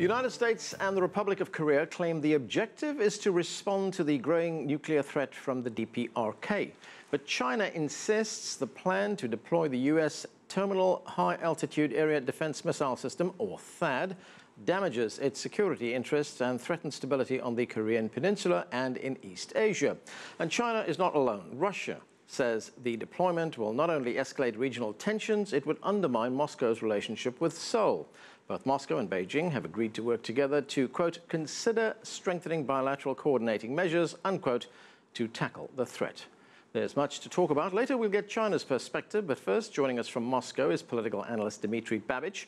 The United States and the Republic of Korea claim the objective is to respond to the growing nuclear threat from the DPRK. But China insists the plan to deploy the U.S. Terminal High Altitude Area Defense Missile System, or THAAD, damages its security interests and threatens stability on the Korean Peninsula and in East Asia. And China is not alone. Russia says the deployment will not only escalate regional tensions, it would undermine Moscow's relationship with Seoul. Both Moscow and Beijing have agreed to work together to, quote, consider strengthening bilateral coordinating measures, unquote, to tackle the threat. There's much to talk about. Later, we'll get China's perspective. But first, joining us from Moscow is political analyst Dmitry Babich.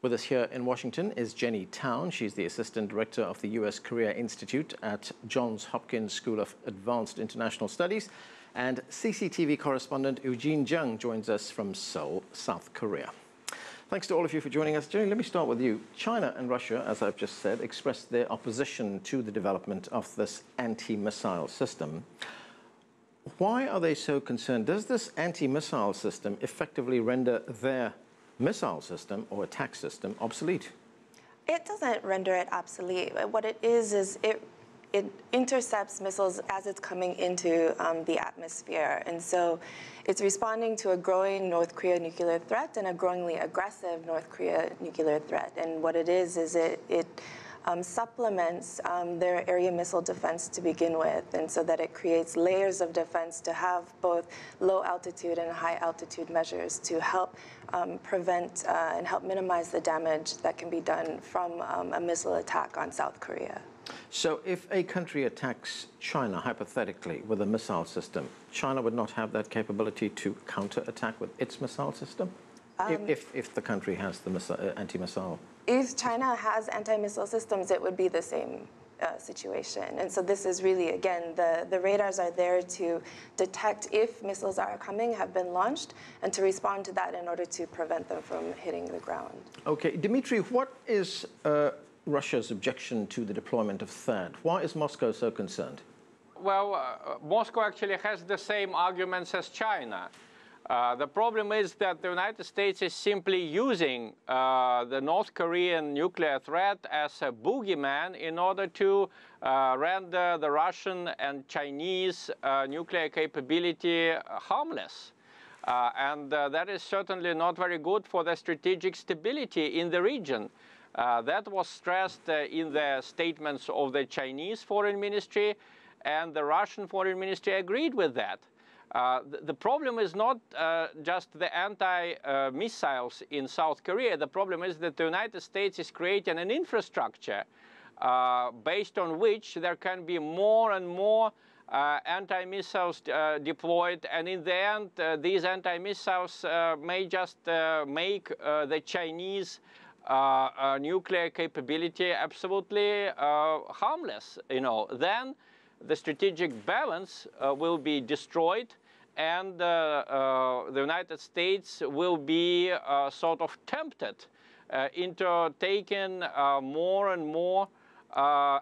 With us here in Washington is Jenny Town. She's the assistant director of the U.S. Korea Institute at Johns Hopkins School of Advanced International Studies. And CCTV correspondent U-Jean Jung joins us from Seoul, South Korea. Thanks to all of you for joining us. Jenny, let me start with you. China and Russia, as I've just said, expressed their opposition to the development of this anti-missile system. Why are they so concerned? Does this anti-missile system effectively render their missile system or attack system obsolete? It doesn't render it obsolete. What it is it intercepts missiles as it's coming into the atmosphere. And so it's responding to a growing North Korea nuclear threat and a growingly aggressive North Korea nuclear threat. And what it is it supplements their area missile defense to begin with, and so that it creates layers of defense to have both low altitude and high altitude measures to help prevent and help minimize the damage that can be done from a missile attack on South Korea. So if a country attacks China, hypothetically, with a missile system, China would not have that capability to counterattack with its missile system? If the country has the anti-missile? If China has anti-missile systems, it would be the same situation. And so this is really, again, the radars are there to detect if missiles are coming, have been launched, and to respond to that in order to prevent them from hitting the ground. Okay. Dmitry, what is Russia's objection to the deployment of THAAD? Why is Moscow so concerned? Well, Moscow actually has the same arguments as China. The problem is that the United States is simply using the North Korean nuclear threat as a boogeyman in order to render the Russian and Chinese nuclear capability harmless. And that is certainly not very good for the strategic stability in the region. That was stressed in the statements of the Chinese Foreign Ministry, and the Russian Foreign Ministry agreed with that. The problem is not just the anti-missiles in South Korea. The problem is that the United States is creating an infrastructure based on which there can be more and more anti-missiles deployed. And in the end, these anti-missiles may just make the Chinese nuclear capability absolutely harmless. You know, then the strategic balance will be destroyed, and the United States will be sort of tempted into taking more and more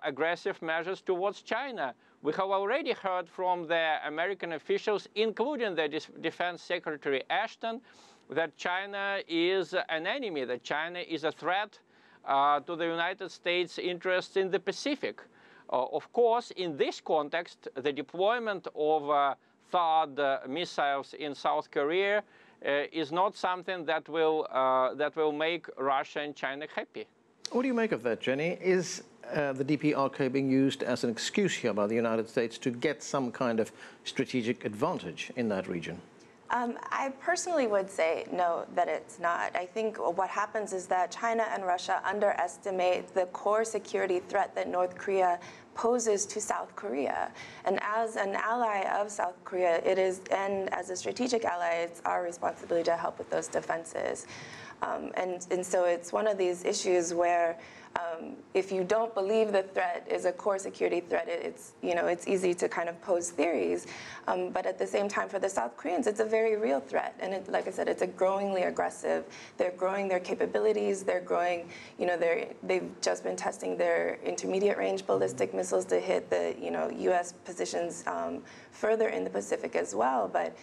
aggressive measures towards China. We have already heard from the American officials, including the Defense Secretary Ashton, that China is an enemy, that China is a threat to the United States' interests in the Pacific. Of course, in this context, the deployment of THAAD missiles in South Korea is not something that will make Russia and China happy. What do you make of that, Jenny? Is the DPRK being used as an excuse here by the United States to get some kind of strategic advantage in that region? I personally would say no, that it's not. I think what happens is that China and Russia underestimate the core security threat that North Korea poses to South Korea. And as an ally of South Korea, it is, and as a strategic ally, it's our responsibility to help with those defenses. And so it's one of these issues where if you don't believe the threat is a core security threat, it's easy to kind of pose theories. But at the same time, for the South Koreans, it's a very real threat. And it, like I said, it's a growingly aggressive. They're growing their capabilities. They're growing, they've just been testing their intermediate range ballistic missiles to hit the, U.S. positions further in the Pacific as well. But,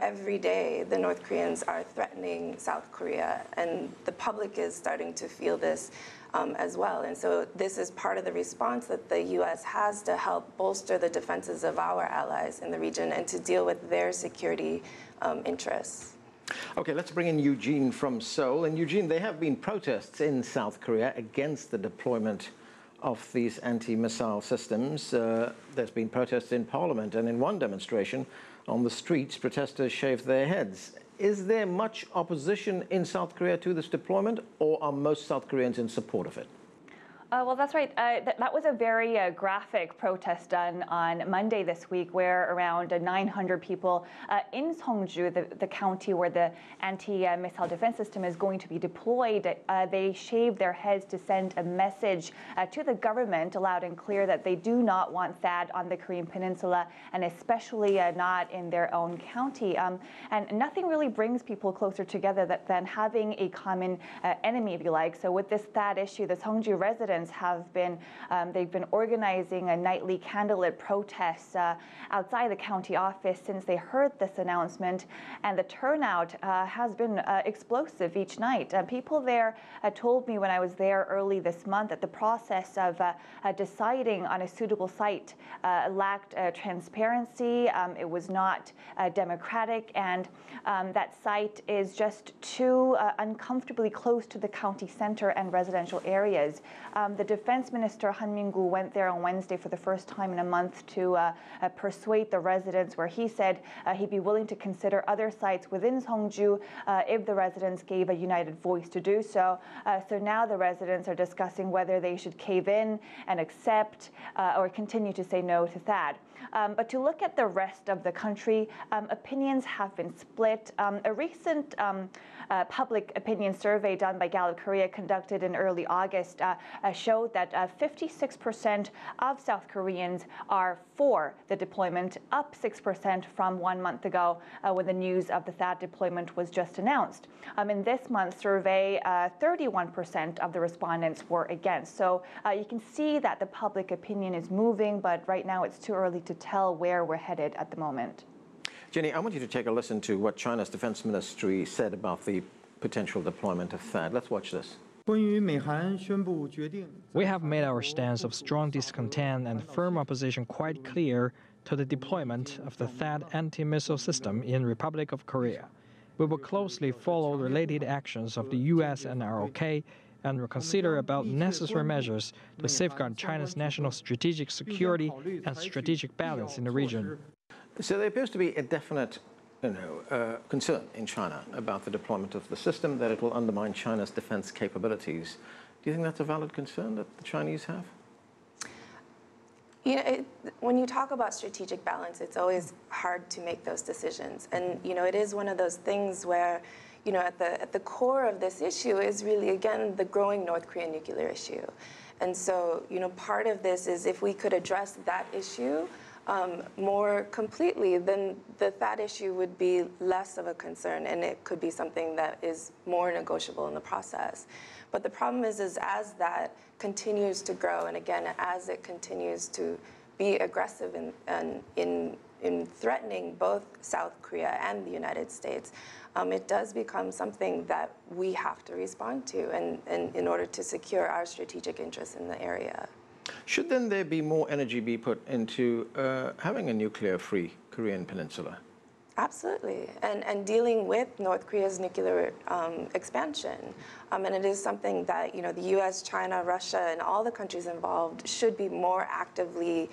every day the North Koreans are threatening South Korea. And the public is starting to feel this as well. And so this is part of the response that the U.S. has to help bolster the defenses of our allies in the region and to deal with their security interests. Okay, let's bring in U-Jean from Seoul. And U-Jean, there have been protests in South Korea against the deployment of these anti-missile systems. There's been protests in Parliament, and in one demonstration on the streets, protesters shaved their heads. Is there much opposition in South Korea to this deployment, or are most South Koreans in support of it? Well, that's right. That was a very graphic protest done on Monday this week, where around 900 people in Seongju, the county where the anti-missile defense system is going to be deployed, they shaved their heads to send a message to the government, loud and clear, that they do not want THAAD on the Korean Peninsula, and especially not in their own county. And nothing really brings people closer together than having a common enemy, if you like. So with this THAAD issue, the Seongju residents they've been organizing a nightly candlelit protest outside the county office since they heard this announcement, and the turnout has been explosive each night. People there told me when I was there early this month that the process of deciding on a suitable site lacked transparency. It was not democratic, and that site is just too uncomfortably close to the county center and residential areas. The defense minister, Han Min-gu, went there on Wednesday for the first time in a month to persuade the residents, where he said he'd be willing to consider other sites within Seongju if the residents gave a united voice to do so. So now the residents are discussing whether they should cave in and accept or continue to say no to THAAD. But to look at the rest of the country, opinions have been split. A recent public opinion survey done by Gallup Korea, conducted in early August, showed that 56% of South Koreans are for the deployment, up 6% from 1 month ago when the news of the THAAD deployment was just announced. In this month's survey, 31% of the respondents were against. So you can see that the public opinion is moving, but right now it's too early to tell where we're headed at the moment. Jenny, I want you to take a listen to what China's defense ministry said about the potential deployment of THAAD. Let's watch this. We have made our stance of strong discontent and firm opposition quite clear to the deployment of the THAAD anti-missile system in Republic of Korea. We will closely follow related actions of the U.S. and ROK and will consider about necessary measures to safeguard China's national strategic security and strategic balance in the region. So there appears to be a definite concern in China about the deployment of the system, that it will undermine China's defense capabilities. Do you think that's a valid concern that the Chinese have? You know, when you talk about strategic balance, it's always hard to make those decisions. And, you know, it is one of those things where, you know, at the core of this issue is really, again, the growing North Korean nuclear issue. And so, you know, part of this is if we could address that issue more completely, then the THAAD issue would be less of a concern, and it could be something that is more negotiable in the process. But the problem is as that continues to grow, and again, as it continues to be aggressive in threatening both South Korea and the United States, it does become something that we have to respond to and in order to secure our strategic interests in the area. Should then there be more energy be put into having a nuclear-free Korean peninsula? Absolutely, and dealing with North Korea's nuclear expansion. And it is something that, you know, the U.S., China, Russia, and all the countries involved should be more actively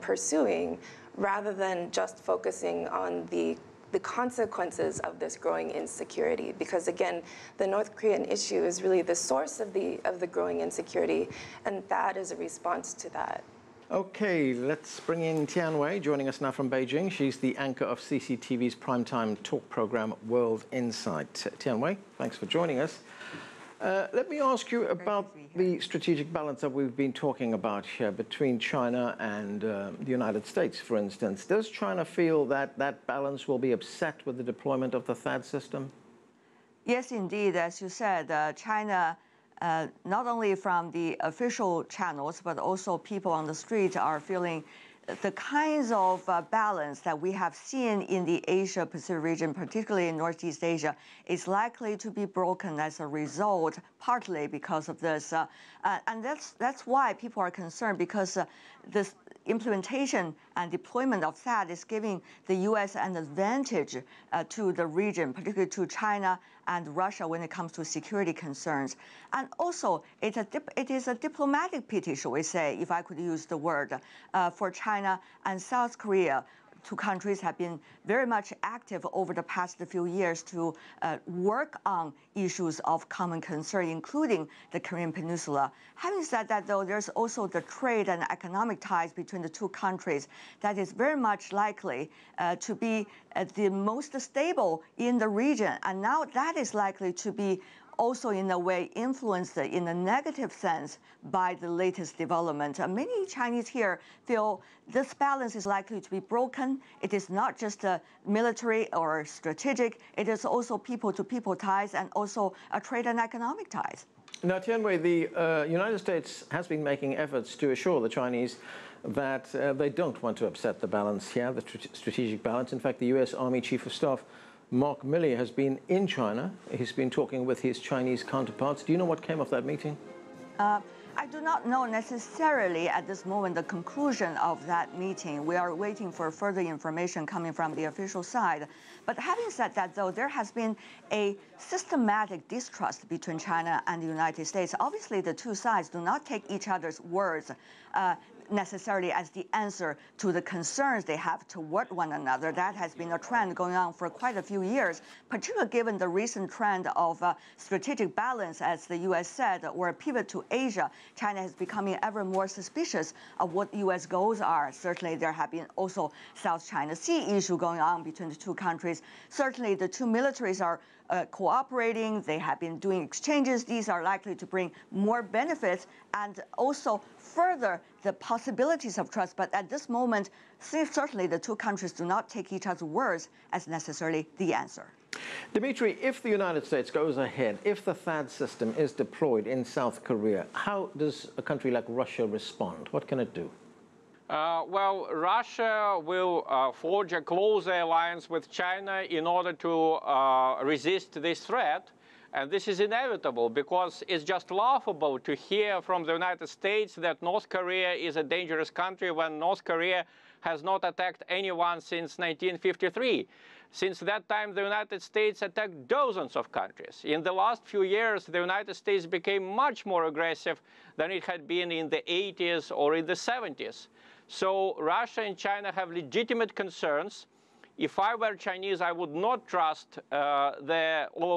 pursuing, rather than just focusing on the consequences of this growing insecurity, because again, the North Korean issue is really the source of the growing insecurity, and that is a response to that. Okay, let's bring in Tian Wei, joining us now from Beijing. She's the anchor of CCTV's primetime talk program, World Insight. Tian Wei, thanks for joining us. Let me ask you about the strategic balance that we've been talking about here between China and the United States, for instance. Does China feel that that balance will be upset with the deployment of the THAAD system? Yes, indeed. As you said, China, not only from the official channels, but also people on the street are feeling the kinds of balance that we have seen in the Asia-Pacific region, particularly in Northeast Asia, is likely to be broken as a result, partly because of this. And that's why people are concerned, because this implementation and deployment of THAAD is giving the U.S. an advantage to the region, particularly to China and Russia when it comes to security concerns. And also, it is a diplomatic pity, shall we say, if I could use the word, for China and South Korea. Two countries have been very much active over the past few years to work on issues of common concern, including the Korean Peninsula. Having said that, though, there's also the trade and economic ties between the two countries that is very much likely to be the most stable in the region. And now that is likely to be also, in a way, influenced in a negative sense by the latest development. Many Chinese here feel this balance is likely to be broken. It is not just military or strategic. It is also people-to-people ties and also trade and economic ties. Now, Tian Wei, the United States has been making efforts to assure the Chinese that they don't want to upset the balance here, the strategic balance. In fact, the U.S. Army Chief of Staff Mark Milley has been in China. He's been talking with his Chinese counterparts. Do you know what came of that meeting? I do not know necessarily at this moment the conclusion of that meeting. We are waiting for further information coming from the official side. But having said that, though, there has been a systematic distrust between China and the United States. Obviously, the two sides do not take each other's words necessarily as the answer to the concerns they have toward one another. That has been a trend going on for quite a few years, particularly given the recent trend of strategic balance, as the U.S. said, or a pivot to Asia. China is becoming ever more suspicious of what U.S. goals are. Certainly, there have been also South China Sea issue going on between the two countries. Certainly, the two militaries are cooperating. They have been doing exchanges. These are likely to bring more benefits and also further the possibilities of trust. But at this moment, certainly the two countries do not take each other's words as necessarily the answer. Dmitry, if the United States goes ahead, if the THAAD system is deployed in South Korea, how does a country like Russia respond? What can it do? Well, Russia will forge a close alliance with China in order to resist this threat. And this is inevitable, because it's just laughable to hear from the United States that North Korea is a dangerous country when North Korea has not attacked anyone since 1953. Since that time, the United States attacked dozens of countries. In the last few years, the United States became much more aggressive than it had been in the 80s or in the 70s. So Russia and China have legitimate concerns. If I were Chinese, I would not trust all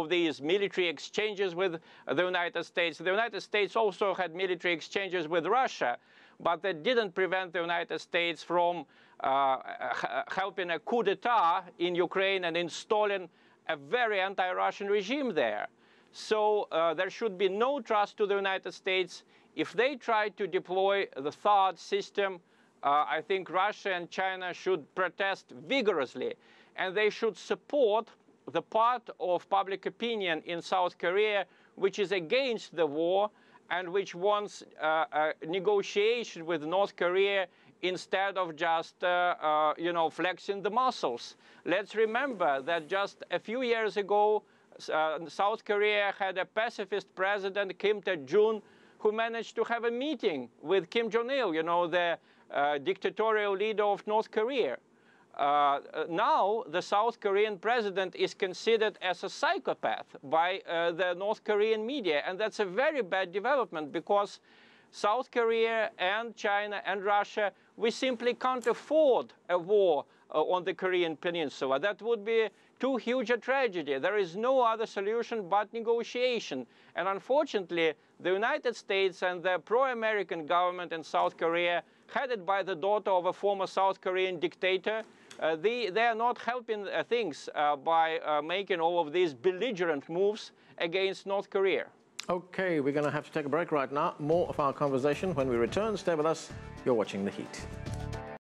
of these military exchanges with the United States. The United States also had military exchanges with Russia, but that didn't prevent the United States from helping a coup d'etat in Ukraine and installing a very anti-Russian regime there. So there should be no trust to the United States. If they try to deploy the THAAD system, I think Russia and China should protest vigorously, and they should support the part of public opinion in South Korea which is against the war and which wants a negotiation with North Korea instead of just, flexing the muscles. Let's remember that just a few years ago, South Korea had a pacifist president, Kim Dae-jung, who managed to have a meeting with Kim Jong-il, the dictatorial leader of North Korea. Now, the South Korean president is considered as a psychopath by the North Korean media, and that's a very bad development, because South Korea and China and Russia, we simply can't afford a war on the Korean Peninsula. That would be too huge a tragedy. There is no other solution but negotiation. And unfortunately, the United States and the pro-American government in South Korea, headed by the daughter of a former South Korean dictator, they are not helping things by making all of these belligerent moves against North Korea. Okay, we're going to have to take a break right now. More of our conversation when we return. Stay with us. You're watching The Heat.